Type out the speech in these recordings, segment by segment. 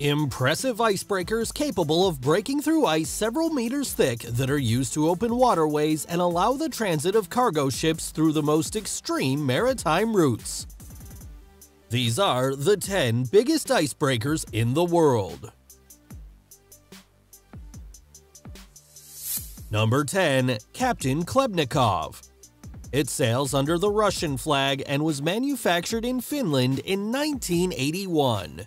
Impressive icebreakers capable of breaking through ice several meters thick that are used to open waterways and allow the transit of cargo ships through the most extreme maritime routes. These are the 10 biggest icebreakers in the world. Number 10. Captain Klebnikov. It sails under the Russian flag and was manufactured in Finland in 1981.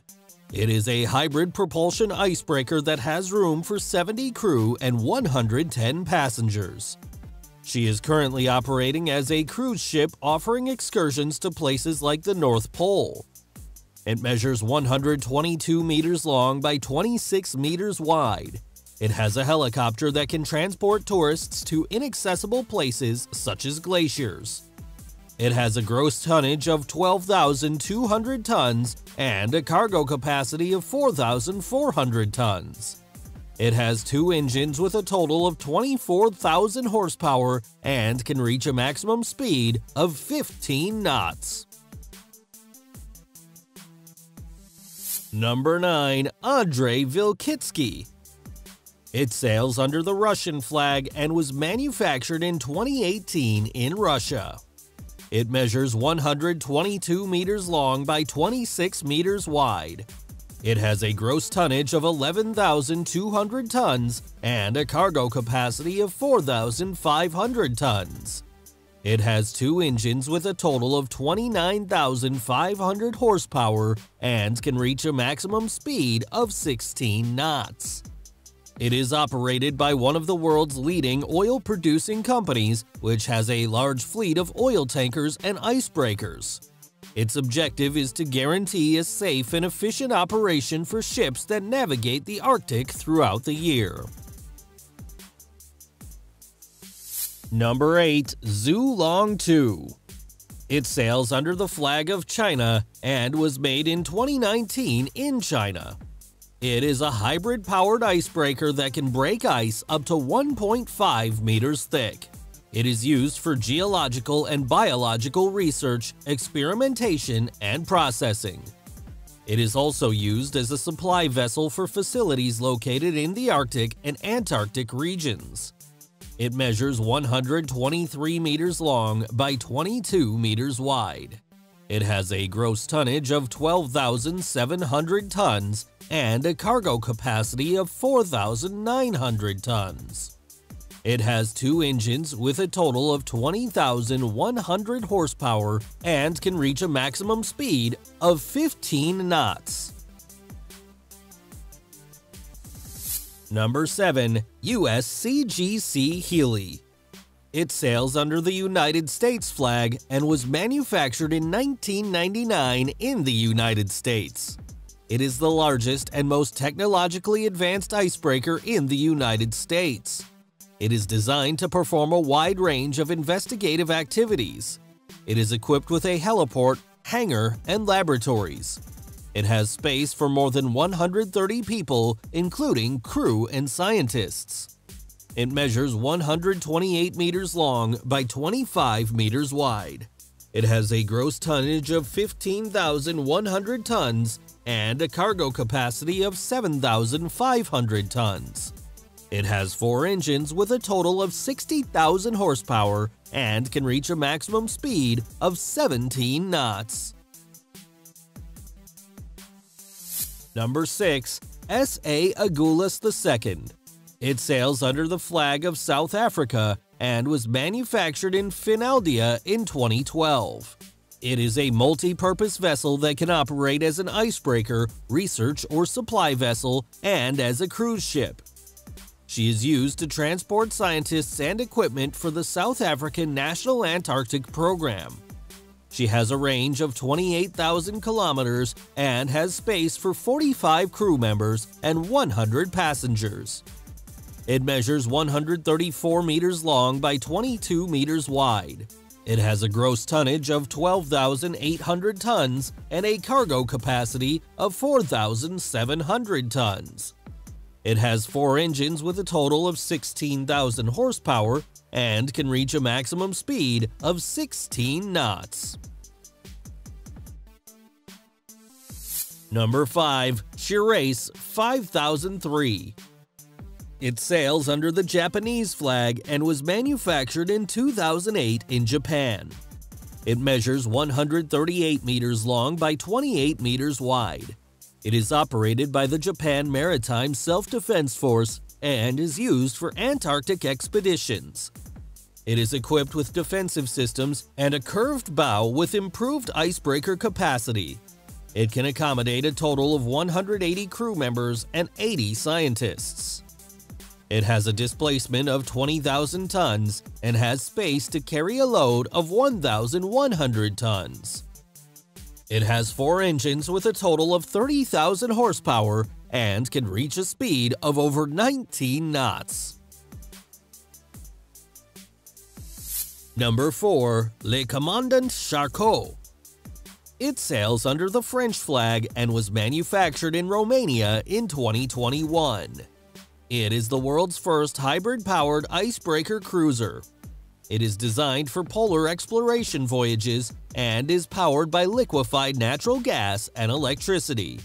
It is a hybrid propulsion icebreaker that has room for 70 crew and 110 passengers. She is currently operating as a cruise ship offering excursions to places like the North Pole. It measures 122 meters long by 26 meters wide. It has a helicopter that can transport tourists to inaccessible places such as glaciers. It has a gross tonnage of 12,200 tons and a cargo capacity of 4,400 tons. It has 2 engines with a total of 24,000 horsepower and can reach a maximum speed of 15 knots. Number 9. Andrei Vilkitsky. It sails under the Russian flag and was manufactured in 2018 in Russia. It measures 122 meters long by 26 meters wide. It has a gross tonnage of 11,200 tons and a cargo capacity of 4,500 tons. It has 2 engines with a total of 29,500 horsepower and can reach a maximum speed of 16 knots. It is operated by one of the world's leading oil-producing companies, which has a large fleet of oil tankers and icebreakers. Its objective is to guarantee a safe and efficient operation for ships that navigate the Arctic throughout the year. Number 8. Zulong 2. It sails under the flag of China and was made in 2019 in China. It is a hybrid-powered icebreaker that can break ice up to 1.5 meters thick. It is used for geological and biological research, experimentation, and processing. It is also used as a supply vessel for facilities located in the Arctic and Antarctic regions. It measures 123 meters long by 22 meters wide. It has a gross tonnage of 12,700 tons and a cargo capacity of 4,900 tons. It has 2 engines with a total of 20,100 horsepower and can reach a maximum speed of 15 knots. Number 7. USCGC Healy. It sails under the United States flag and was manufactured in 1999 in the United States. It is the largest and most technologically advanced icebreaker in the United States. It is designed to perform a wide range of investigative activities. It is equipped with a heliport, hangar, and laboratories. It has space for more than 130 people, including crew and scientists. It measures 128 meters long by 25 meters wide. It has a gross tonnage of 15,100 tons and a cargo capacity of 7,500 tons. It has 4 engines with a total of 60,000 horsepower and can reach a maximum speed of 17 knots. Number 6. S.A. Agulhas II. It sails under the flag of South Africa and was manufactured in Finlandia in 2012. It is a multi-purpose vessel that can operate as an icebreaker, research or supply vessel, and as a cruise ship. She is used to transport scientists and equipment for the South African National Antarctic Program. She has a range of 28,000 kilometers and has space for 45 crew members and 100 passengers. It measures 134 meters long by 22 meters wide. It has a gross tonnage of 12,800 tons and a cargo capacity of 4,700 tons. It has 4 engines with a total of 16,000 horsepower and can reach a maximum speed of 16 knots. Number 5. Shirase 5003. It sails under the Japanese flag and was manufactured in 2008 in Japan. It measures 138 meters long by 28 meters wide. It is operated by the Japan Maritime Self-Defense Force and is used for Antarctic expeditions. It is equipped with defensive systems and a curved bow with improved icebreaker capacity. It can accommodate a total of 180 crew members and 80 scientists. It has a displacement of 20,000 tons and has space to carry a load of 1,100 tons. It has 4 engines with a total of 30,000 horsepower and can reach a speed of over 19 knots. Number 4. Le Commandant Charcot. It sails under the French flag and was manufactured in Romania in 2021. It is the world's first hybrid-powered icebreaker cruiser. It is designed for polar exploration voyages and is powered by liquefied natural gas and electricity.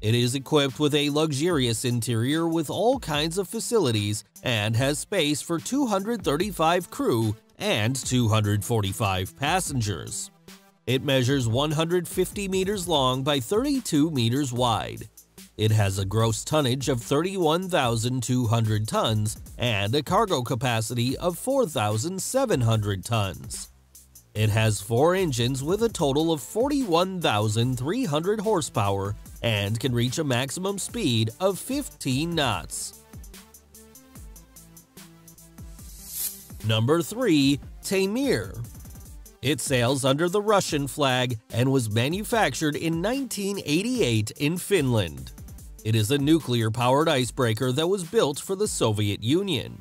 It is equipped with a luxurious interior with all kinds of facilities and has space for 235 crew and 245 passengers. It measures 150 meters long by 32 meters wide. It has a gross tonnage of 31,200 tons and a cargo capacity of 4,700 tons. It has 4 engines with a total of 41,300 horsepower and can reach a maximum speed of 15 knots. Number 3. Taimir. It sails under the Russian flag and was manufactured in 1988 in Finland. It is a nuclear-powered icebreaker that was built for the Soviet Union.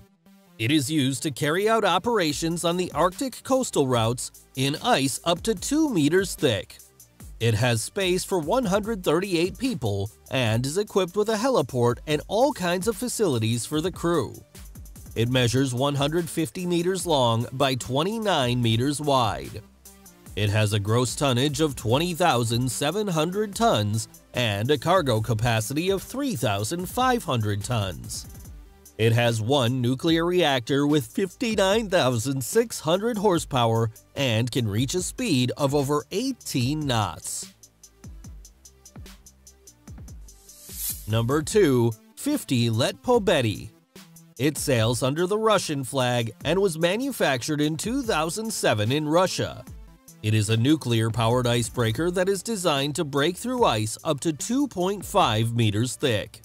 It is used to carry out operations on the Arctic coastal routes in ice up to 2 meters thick. It has space for 138 people and is equipped with a heliport and all kinds of facilities for the crew. It measures 150 meters long by 29 meters wide. It has a gross tonnage of 20,700 tons and a cargo capacity of 3,500 tons. It has 1 nuclear reactor with 59,600 horsepower and can reach a speed of over 18 knots. Number 2. 50 Let Pobedy. It sails under the Russian flag and was manufactured in 2007 in Russia. It is a nuclear-powered icebreaker that is designed to break through ice up to 2.5 meters thick.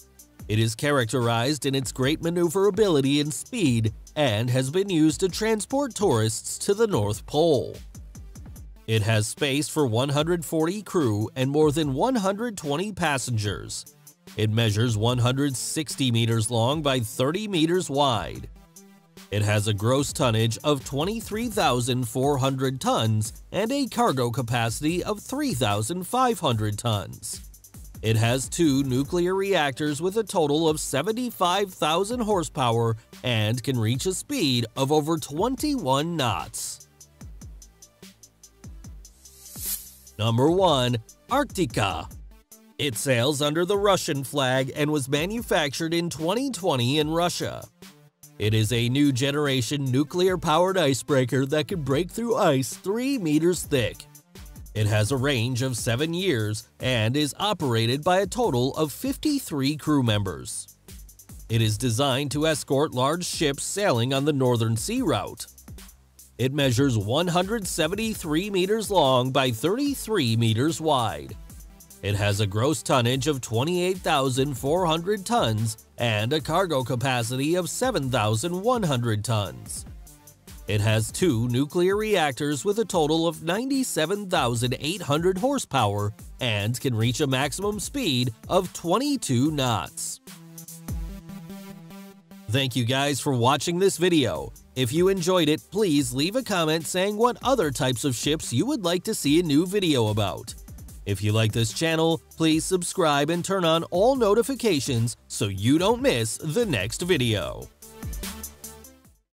It is characterized in its great maneuverability and speed and has been used to transport tourists to the North Pole. It has space for 140 crew and more than 120 passengers. It measures 160 meters long by 30 meters wide. It has a gross tonnage of 23,400 tons and a cargo capacity of 3,500 tons. It has 2 nuclear reactors with a total of 75,000 horsepower and can reach a speed of over 21 knots. Number 1. Arktika. It sails under the Russian flag and was manufactured in 2020 in Russia. It is a new generation nuclear-powered icebreaker that can break through ice 3 meters thick. It has a range of 7 years and is operated by a total of 53 crew members. It is designed to escort large ships sailing on the Northern Sea Route. It measures 173 meters long by 33 meters wide. It has a gross tonnage of 28,400 tons and a cargo capacity of 7,100 tons. It has 2 nuclear reactors with a total of 97,800 horsepower and can reach a maximum speed of 22 knots. Thank you guys for watching this video. If you enjoyed it, please leave a comment saying what other types of ships you would like to see a new video about. If you like this channel, please subscribe and turn on all notifications so you don't miss the next video.